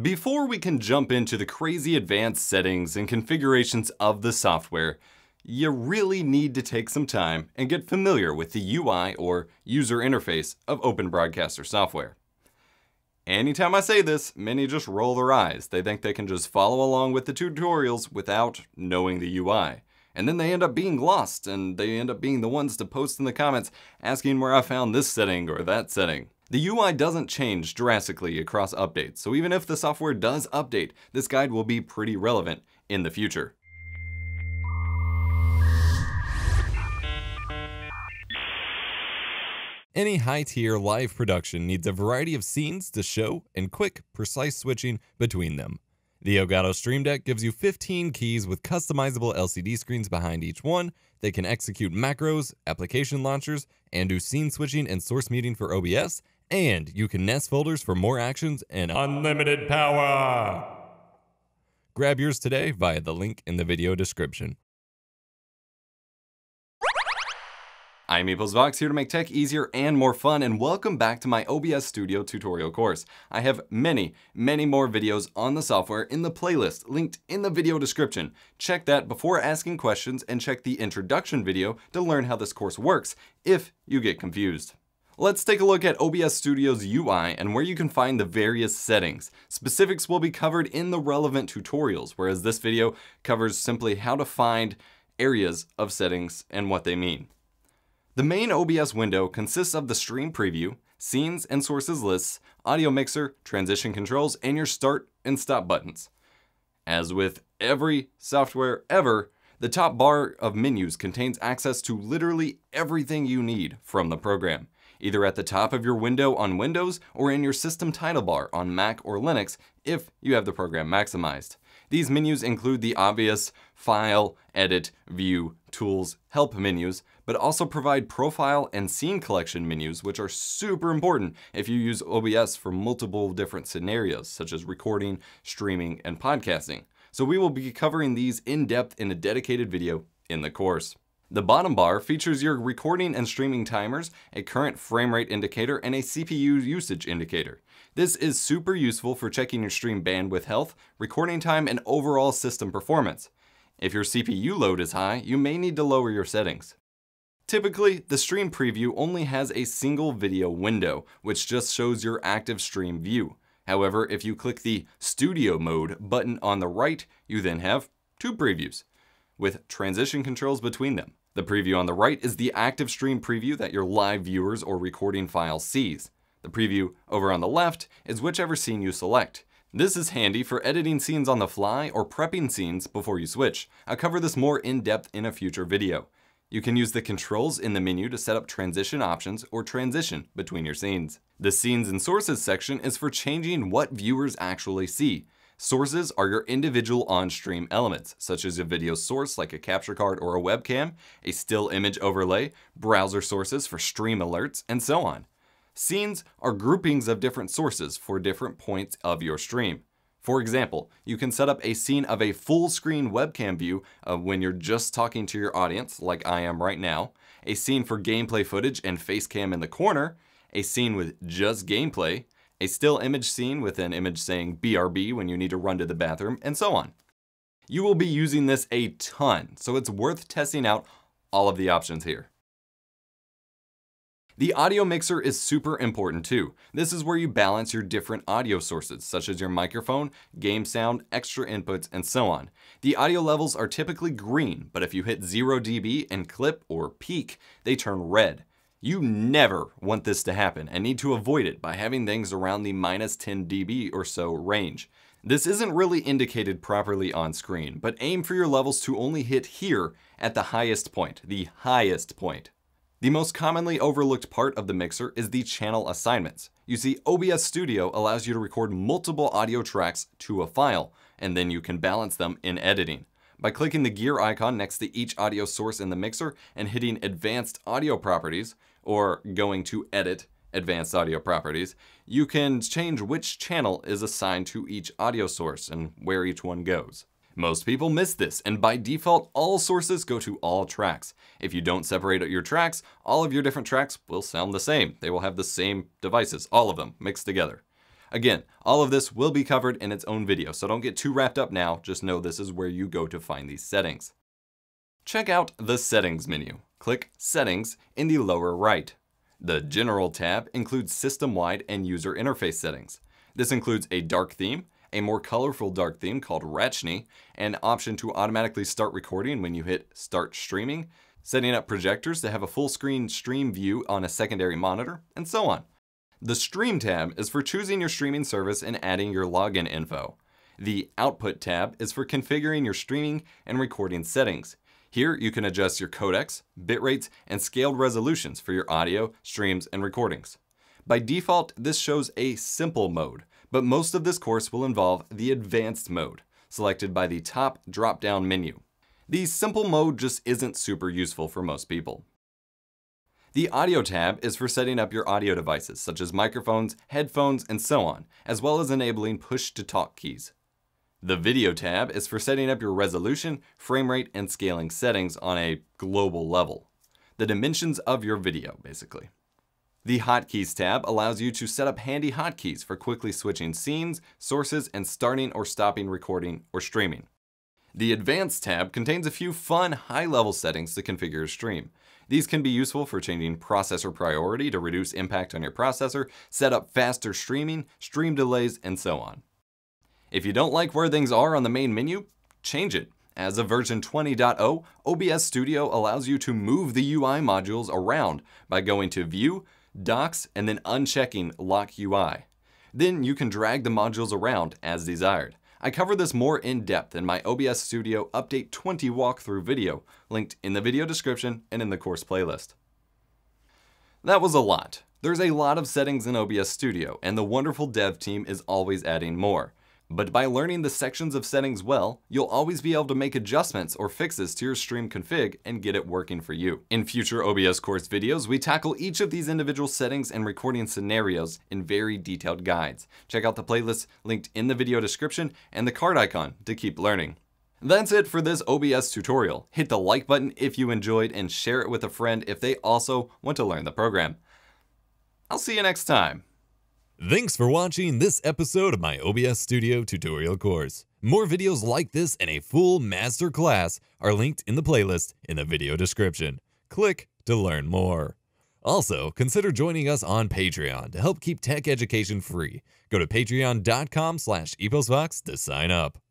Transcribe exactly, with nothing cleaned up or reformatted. Before we can jump into the crazy advanced settings and configurations of the software, you really need to take some time and get familiar with the U I or user interface of Open Broadcaster Software. Anytime I say this, many just roll their eyes. They think they can just follow along with the tutorials without knowing the U I. And then they end up being lost, and they end up being the ones to post in the comments asking where I found this setting or that setting. The U I doesn't change drastically across updates, so even if the software does update, this guide will be pretty relevant in the future. Any high-tier live production needs a variety of scenes to show and quick, precise switching between them. The Elgato Stream Deck gives you fifteen keys with customizable L C D screens behind each one. They can execute macros, application launchers, and do scene switching and source meeting for O B S, and you can nest folders for more actions and unlimited power! Grab yours today via the link in the video description. I'm EposVox, here to make tech easier and more fun, and welcome back to my O B S Studio tutorial course. I have many, many more videos on the software in the playlist linked in the video description. Check that before asking questions, and check the introduction video to learn how this course works if you get confused. Let's take a look at O B S Studio's U I and where you can find the various settings. Specifics will be covered in the relevant tutorials, whereas this video covers simply how to find areas of settings and what they mean. The main O B S window consists of the stream preview, scenes and sources lists, audio mixer, transition controls, and your start and stop buttons. As with every software ever, the top bar of menus contains access to literally everything you need from the program. Either at the top of your window on Windows or in your system title bar on Mac or Linux if you have the program maximized. These menus include the obvious File, Edit, View, Tools, Help menus, but also provide profile and scene collection menus, which are super important if you use O B S for multiple different scenarios, such as recording, streaming, and podcasting. So we will be covering these in depth in a dedicated video in the course. The bottom bar features your recording and streaming timers, a current frame rate indicator, and a C P U usage indicator. This is super useful for checking your stream bandwidth health, recording time, and overall system performance. If your C P U load is high, you may need to lower your settings. Typically, the stream preview only has a single video window, which just shows your active stream view. However, if you click the Studio Mode button on the right, you then have two previews, with transition controls between them. The preview on the right is the active stream preview that your live viewers or recording file sees. The preview over on the left is whichever scene you select. This is handy for editing scenes on the fly or prepping scenes before you switch. I'll cover this more in depth in a future video. You can use the controls in the menu to set up transition options or transition between your scenes. The Scenes and Sources section is for changing what viewers actually see. Sources are your individual on-stream elements, such as a video source like a capture card or a webcam, a still image overlay, browser sources for stream alerts, and so on. Scenes are groupings of different sources for different points of your stream. For example, you can set up a scene of a full-screen webcam view of when you're just talking to your audience, like I am right now, a scene for gameplay footage and facecam in the corner, a scene with just gameplay, a still image scene with an image saying B R B when you need to run to the bathroom, and so on. You will be using this a ton, so it's worth testing out all of the options here. The audio mixer is super important too. This is where you balance your different audio sources, such as your microphone, game sound, extra inputs, and so on. The audio levels are typically green, but if you hit zero D B and clip or peak, they turn red. You never want this to happen and need to avoid it by having things around the minus ten D B or so range. This isn't really indicated properly on screen, but aim for your levels to only hit here at the highest point, the highest point. The most commonly overlooked part of the mixer is the channel assignments. You see, O B S Studio allows you to record multiple audio tracks to a file, and then you can balance them in editing. By clicking the gear icon next to each audio source in the mixer and hitting Advanced Audio Properties, or going to Edit, Advanced Audio Properties, you can change which channel is assigned to each audio source and where each one goes. Most people miss this, and by default, all sources go to all tracks. If you don't separate your tracks, all of your different tracks will sound the same. They will have the same devices, all of them mixed together. Again, all of this will be covered in its own video, so don't get too wrapped up now, just know this is where you go to find these settings. Check out the Settings menu. Click Settings in the lower right. The General tab includes system-wide and user interface settings. This includes a dark theme, a more colorful dark theme called Ratchni, an option to automatically start recording when you hit Start Streaming, setting up projectors to have a full screen stream view on a secondary monitor, and so on. The Stream tab is for choosing your streaming service and adding your login info. The Output tab is for configuring your streaming and recording settings. Here you can adjust your codecs, bit rates, and scaled resolutions for your audio, streams, and recordings. By default, this shows a simple mode, but most of this course will involve the advanced mode, selected by the top drop-down menu. The simple mode just isn't super useful for most people. The Audio tab is for setting up your audio devices, such as microphones, headphones, and so on, as well as enabling push-to-talk keys. The Video tab is for setting up your resolution, frame rate, and scaling settings on a global level. The dimensions of your video, basically. The Hotkeys tab allows you to set up handy hotkeys for quickly switching scenes, sources, and starting or stopping recording or streaming. The Advanced tab contains a few fun high-level settings to configure your stream. These can be useful for changing processor priority to reduce impact on your processor, set up faster streaming, stream delays, and so on. If you don't like where things are on the main menu, change it. As of version twenty point oh, O B S Studio allows you to move the U I modules around by going to View, Docs, and then unchecking Lock U I. Then you can drag the modules around as desired. I cover this more in depth in my O B S Studio Update twenty walkthrough video, linked in the video description and in the course playlist. That was a lot. There's a lot of settings in O B S Studio, and the wonderful dev team is always adding more. But by learning the sections of settings well, you'll always be able to make adjustments or fixes to your stream config and get it working for you. In future O B S course videos, we tackle each of these individual settings and recording scenarios in very detailed guides. Check out the playlist linked in the video description and the card icon to keep learning. That's it for this O B S tutorial. Hit the like button if you enjoyed and share it with a friend if they also want to learn the program. I'll see you next time. Thanks for watching this episode of my O B S Studio tutorial course. More videos like this and a full master class are linked in the playlist in the video description. Click to learn more. Also, consider joining us on Patreon to help keep tech education free. Go to patreon dot com slash eposvox to sign up.